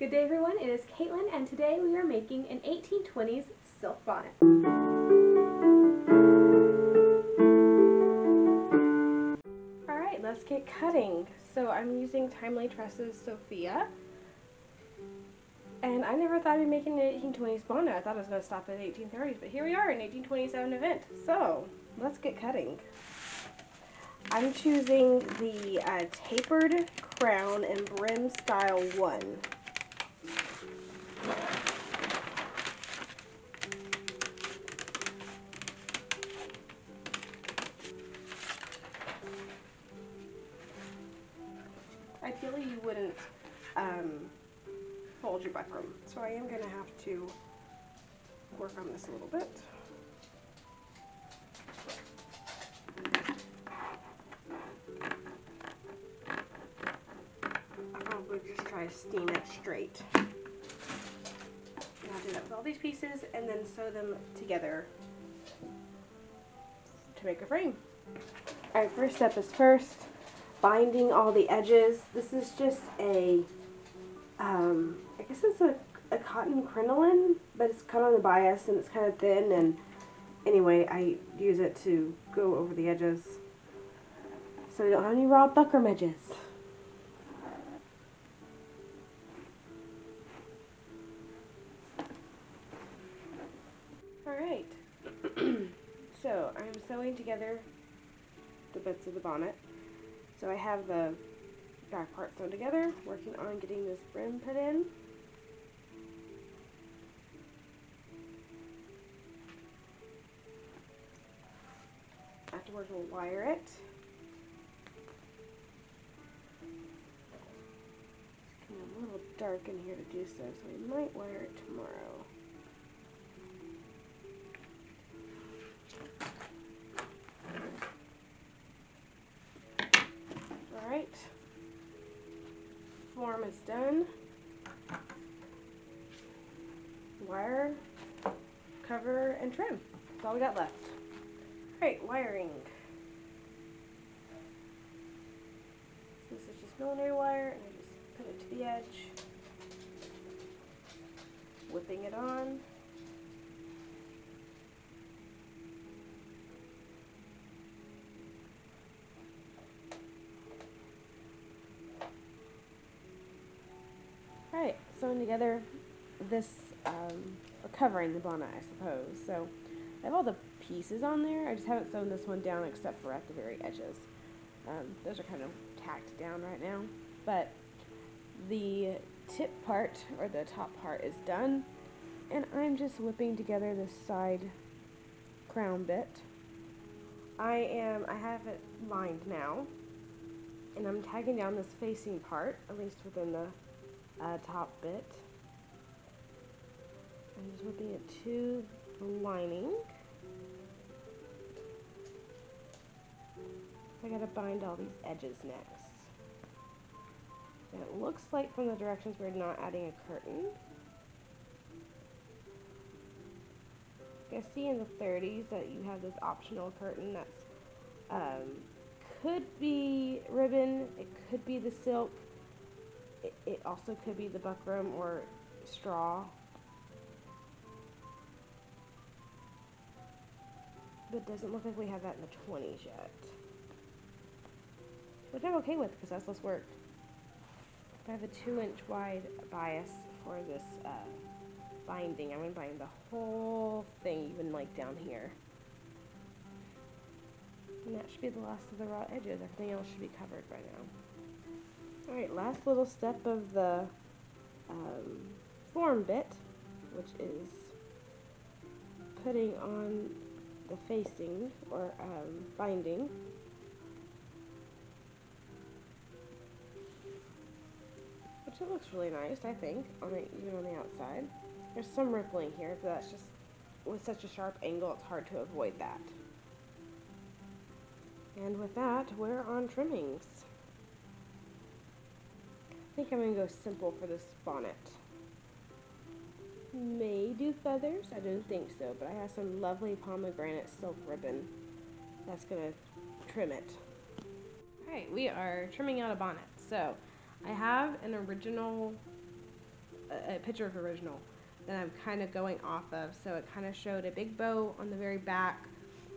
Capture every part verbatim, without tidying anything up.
Good day everyone, it is Caitlin and today we are making an eighteen twenties silk bonnet. Alright, let's get cutting. So I'm using Timely Tresses Sophia. And I never thought I'd be making an eighteen twenties bonnet. I thought it was going to stop at eighteen thirties, but here we are, an eighteen twenty-seven event. So let's get cutting. I'm choosing the uh, tapered crown and brim style one. Ideally you wouldn't um, fold your buckram, so I am going to have to work on this a little bit. I'll probably just try to steam it straight. And I'll do that with all these pieces and then sew them together to make a frame. Alright, first step is first. Binding all the edges. This is just a, um, I guess it's a, a cotton crinoline, but it's cut on the bias and it's kind of thin, and anyway, I use it to go over the edges so we don't have any raw buckram edges. Alright, so I'm sewing together the bits of the bonnet. So I have the back part sewn together, working on getting this brim put in. Afterwards we'll wire it. It's kind of a little dark in here to do so, so we might wire it tomorrow. Form is done. Wire, cover, and trim. That's all we got left. Alright, wiring. So this is just millinery wire, and I just put it to the edge. Whipping it on. Alright, sewing together this, um, or covering the bonnet, I suppose. So, I have all the pieces on there. I just haven't sewn this one down except for at the very edges. Um, those are kind of tacked down right now. But the tip part, or the top part, is done. And I'm just whipping together this side crown bit. I am, I have it lined now. And I'm tagging down this facing part, at least within the Uh, top bit. I'm just whipping it to the lining. I gotta bind all these edges next. And it looks like from the directions we're not adding a curtain. I see in the thirties that you have this optional curtain that's um, could be ribbon, it could be the silk. It also could be the buckram or straw. But it doesn't look like we have that in the twenties yet. Which I'm okay with because that's less work. I have a two inch wide bias for this uh, binding. I'm going to bind the whole thing, even like down here. And that should be the last of the raw edges. Everything else should be covered by now. Alright, last little step of the um, form bit, which is putting on the facing, or um, binding. Which it looks really nice, I think, on the, even on the outside. There's some rippling here, but that's just, with such a sharp angle, it's hard to avoid that. And with that, we're on trimmings. I think I'm going to go simple for this bonnet. May do feathers? I don't think so, but I have some lovely pomegranate silk ribbon that's going to trim it. Alright, we are trimming out a bonnet. So, I have an original a, a picture of original that I'm kind of going off of. So it kind of showed a big bow on the very back,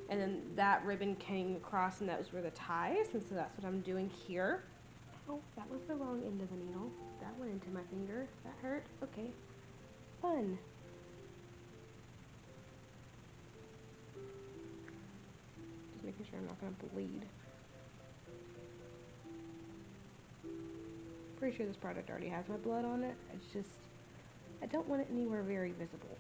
and then that ribbon came across, and those were the ties, and so that's what I'm doing here. Oh, that was the wrong end of the needle. That went into my finger. That hurt. Okay. Fun. Just making sure I'm not going to bleed. Pretty sure this product already has my blood on it. It's just, I don't want it anywhere very visible.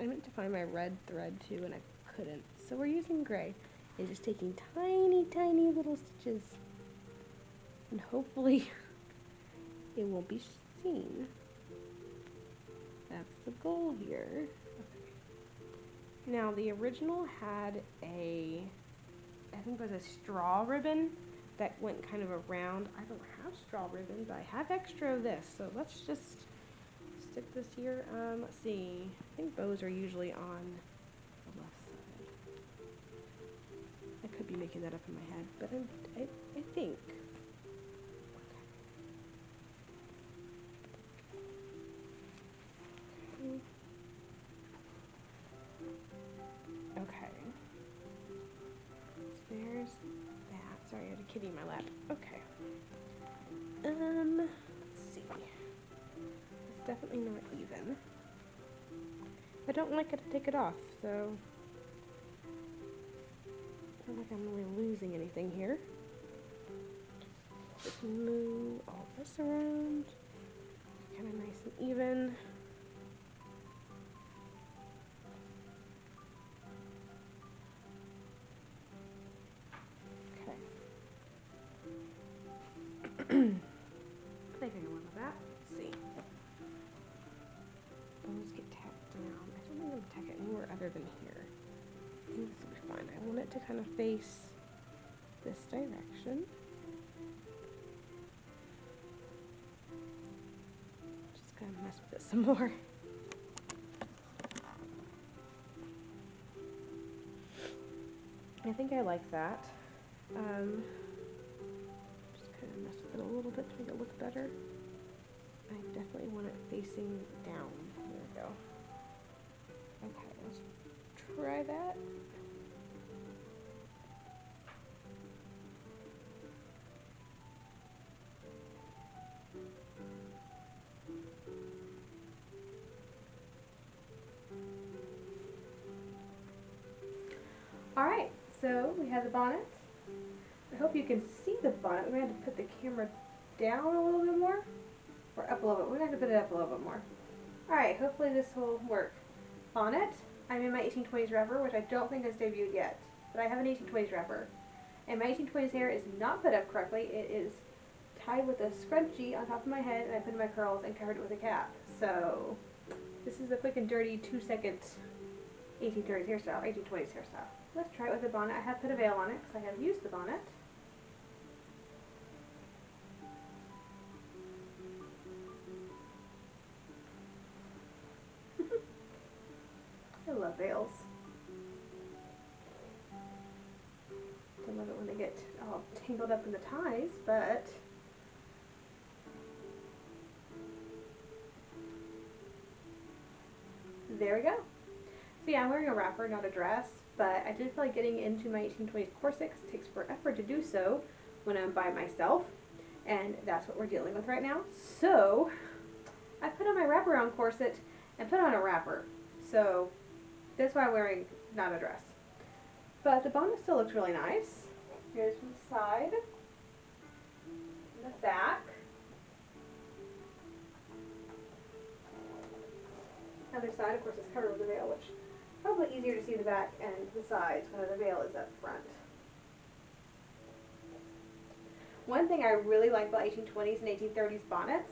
I meant to find my red thread too, and I couldn't. So we're using gray and just taking tiny, tiny little stitches. And hopefully it won't be seen. That's the goal here. Okay. Now the original had a, I think it was a straw ribbon that went kind of around. I don't have straw ribbon, but I have extra of this. So let's just stick this here. Um, let's see. I think bows are usually on the left side. I could be making that up in my head, but I, I, I think. Sorry, I had a kitty in my lap. Okay. Um, let's see. It's definitely not even. If I don't like it, I take it off, so I don't think I'm really losing anything here. Just move all this around. Kind of nice and even. To kind of face this direction. Just gonna mess with it some more. I think I like that. Um, just kind of mess with it a little bit to make it look better. I definitely want it facing down. There we go. Okay, let's try that. Alright, so we have the bonnet. I hope you can see the bonnet. We're going to have to put the camera down a little bit more, or up a little bit. We're going to have to put it up a little bit more. Alright, hopefully this will work. Bonnet, I'm in my eighteen twenties wrapper, which I don't think has debuted yet, but I have an eighteen twenties wrapper. And my eighteen twenties hair is not put up correctly. It is tied with a scrunchie on top of my head, and I put in my curls and covered it with a cap. So, this is a quick and dirty two second eighteen thirties hairstyle, eighteen twenties hairstyle. Let's try it with a bonnet. I have put a veil on it because I have used the bonnet. I love veils. I love it when they get all tangled up in the ties, but there we go. So yeah, I'm wearing a wrapper, not a dress. But I did feel like getting into my eighteen twenties corset. It takes forever to do so when I'm by myself, and that's what we're dealing with right now. So I put on my wraparound corset and put on a wrapper, so that's why I'm wearing not a dress. But the bonnet still looks really nice. Here's from the side, the back. Other side, of course, is covered with a veil, which probably easier to see the back and the sides when the veil is up front. One thing I really like about eighteen twenties and eighteen thirties bonnets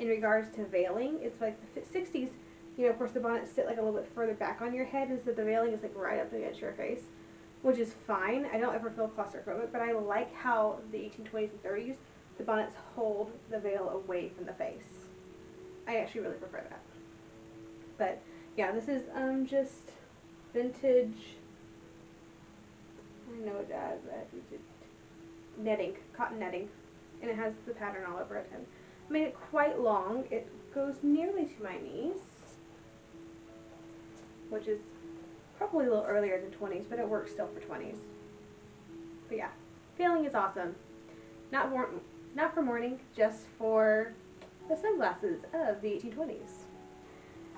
in regards to veiling, it's like the sixties, you know, of course the bonnets sit like a little bit further back on your head, and so the veiling is like right up against your face, which is fine. I don't ever feel claustrophobic, but I like how the eighteen twenties and thirties, the bonnets hold the veil away from the face. I actually really prefer that. But yeah, this is um just vintage, I know it does, but netting, cotton netting, and it has the pattern all over it, and made it quite long. It goes nearly to my knees, which is probably a little earlier than twenties, but it works still for twenties. But yeah, feeling is awesome. Not for, not for morning, just for the sunglasses of the eighteen twenties.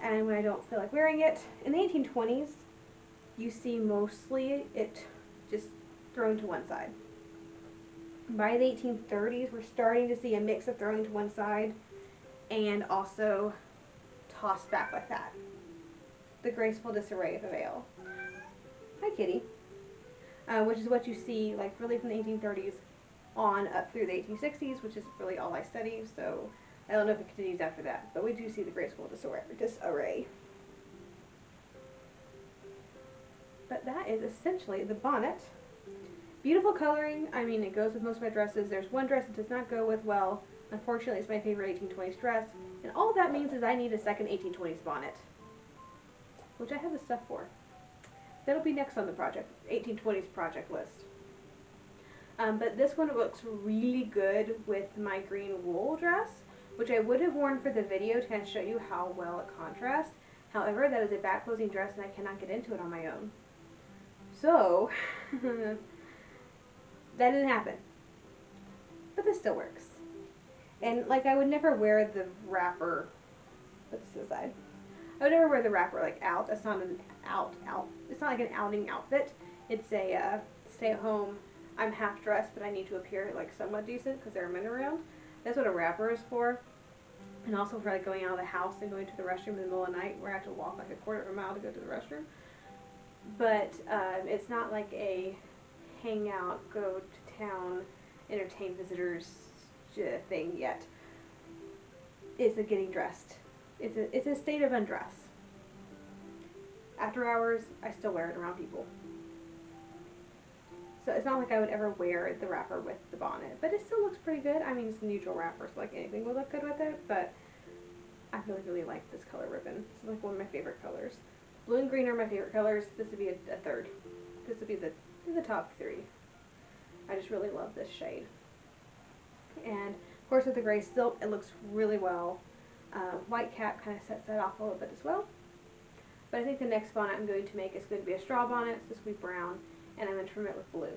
And when I don't feel like wearing it, in the eighteen twenties, you see mostly it just thrown to one side. By the eighteen thirties, we're starting to see a mix of throwing to one side and also tossed back like that. The graceful disarray of a veil. Hi, kitty. Uh, which is what you see, like, really from the eighteen thirties on up through the eighteen sixties, which is really all I study, so I don't know if it continues after that, but we do see the graceful disarray. But that is essentially the bonnet. Beautiful coloring. I mean, it goes with most of my dresses. There's one dress it does not go with well. Unfortunately, it's my favorite eighteen twenties dress. And all that means is I need a second eighteen twenties bonnet, which I have the stuff for. That'll be next on the project, eighteen twenties project list. Um, but this one looks really good with my green wool dress, which I would have worn for the video to kind of show you how well it contrasts. However, that is a back closing dress and I cannot get into it on my own. So, that didn't happen. But this still works. And like, I would never wear the wrapper, put this to the side. I would never wear the wrapper like out. That's not an out, out. It's not like an outing outfit. It's a uh, stay at home, I'm half dressed, but I need to appear like somewhat decent because there are men around. That's what a wrapper is for. And also for like going out of the house and going to the restroom in the middle of the night where I have to walk like a quarter of a mile to go to the restroom. But um, it's not like a hangout, go to town, entertain visitors thing yet. It's a getting dressed. It's a, it's a state of undress. After hours, I still wear it around people. So it's not like I would ever wear the wrapper with the bonnet, but it still looks pretty good. I mean, it's a neutral wrapper, so like anything would look good with it, but I really, really like this color ribbon. It's like one of my favorite colors. Blue and green are my favorite colors. This would be a, a third. This would be the, the top three. I just really love this shade. And of course with the gray silk, it looks really well. Uh, white cap kind of sets that off a little bit as well. But I think the next bonnet I'm going to make is going to be a straw bonnet. It's going to be brown, and I'm going to trim it with blue.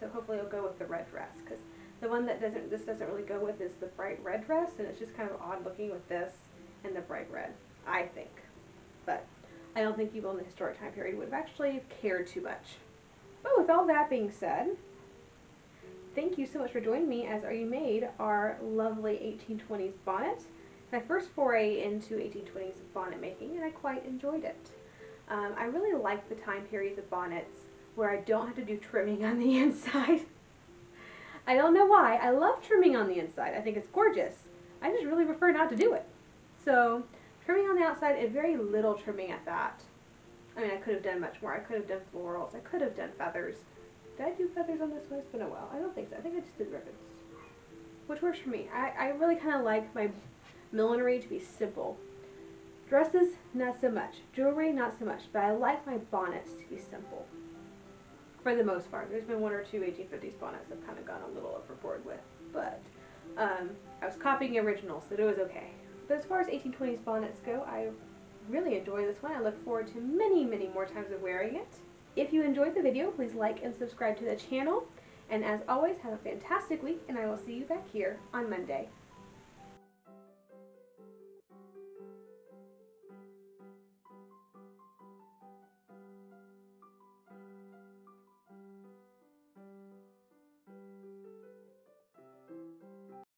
So hopefully it'll go with the red dress, because the one that doesn't, this doesn't really go with is the bright red dress, and it's just kind of odd looking with this and the bright red, I think. But I don't think people in the historic time period would have actually cared too much. But with all that being said, thank you so much for joining me as I made our lovely eighteen twenties bonnet. My first foray into eighteen twenties bonnet making, and I quite enjoyed it. Um, I really like the time periods of bonnets where I don't have to do trimming on the inside. I don't know why. I love trimming on the inside. I think it's gorgeous. I just really prefer not to do it. So trimming on the outside, and very little trimming at that. I mean, I could have done much more. I could have done florals. I could have done feathers. Did I do feathers on this one? It's been a while. I don't think so. I think I just did ribbons, which works for me. I, I really kind of like my millinery to be simple. Dresses, not so much. Jewelry, not so much. But I like my bonnets to be simple. For the most part. There's been one or two eighteen fifties bonnets I've kind of gone a little overboard with. But um, I was copying originals, so it was okay. But as far as eighteen twenties bonnets go, I really enjoy this one. I look forward to many, many more times of wearing it. If you enjoyed the video, please like and subscribe to the channel. And as always, have a fantastic week, and I will see you back here on Monday.